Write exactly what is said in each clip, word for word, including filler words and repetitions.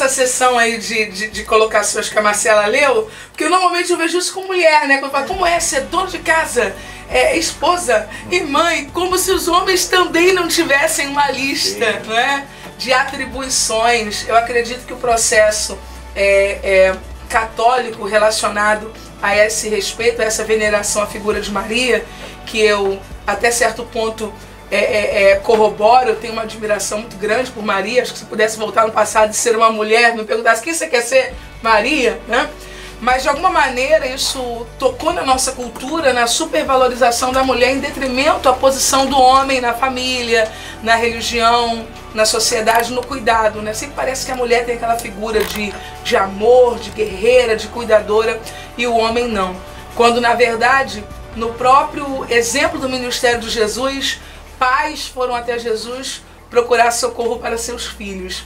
essa sessão aí de, de, de colocações que a Marcela leu, porque eu, normalmente eu vejo isso com mulher, né? Quando eu falo, como é, você é dona de casa, é esposa e mãe, como se os homens também não tivessem uma lista, é, né, de atribuições. Eu acredito que o processo é, é, católico relacionado a esse respeito, a essa veneração à figura de Maria, que eu até certo ponto É, é, é, corroboro, eu tenho uma admiração muito grande por Maria. Acho que se pudesse voltar no passado e ser uma mulher, me perguntasse quem você quer ser, Maria, né? Mas de alguma maneira isso tocou na nossa cultura, na supervalorização da mulher em detrimento à posição do homem na família, na religião, na sociedade, no cuidado, né? Sempre parece que a mulher tem aquela figura de, de amor, de guerreira, de cuidadora, e o homem não. Quando na verdade, no próprio exemplo do ministério de Jesus, pais foram até Jesus procurar socorro para seus filhos.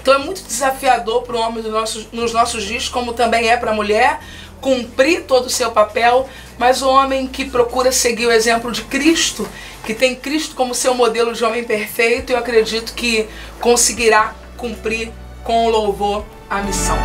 Então é muito desafiador para o homem nos nossos, nos nossos dias, como também é para a mulher, cumprir todo o seu papel, mas o homem que procura seguir o exemplo de Cristo, que tem Cristo como seu modelo de homem perfeito, eu acredito que conseguirá cumprir com louvor a missão.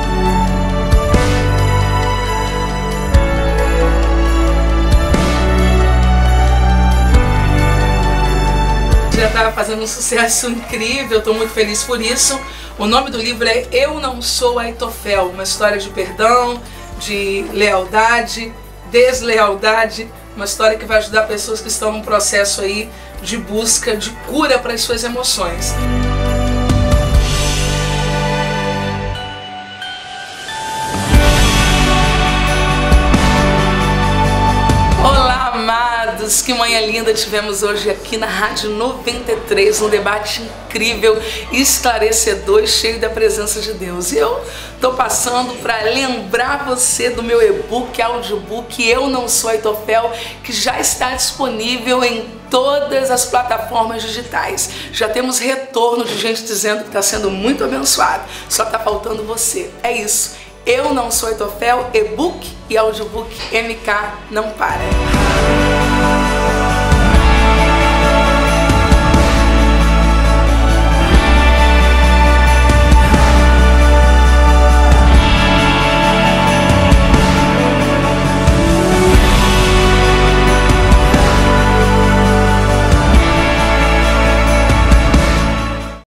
Já está fazendo um sucesso incrível, estou muito feliz por isso. O nome do livro é Eu Não Sou Aitofel, uma história de perdão, de lealdade, deslealdade, uma história que vai ajudar pessoas que estão num processo aí de busca, de cura para as suas emoções. Que manhã linda tivemos hoje aqui na Rádio noventa e três, um debate incrível, esclarecedor e cheio da presença de Deus. E eu tô passando para lembrar você do meu e-book, audiobook Eu Não Sou Aitofel, que já está disponível em todas as plataformas digitais. Já temos retorno de gente dizendo que está sendo muito abençoado, só tá faltando você. É isso, Eu Não Sou Aitofel, e-book e audiobook M K não para.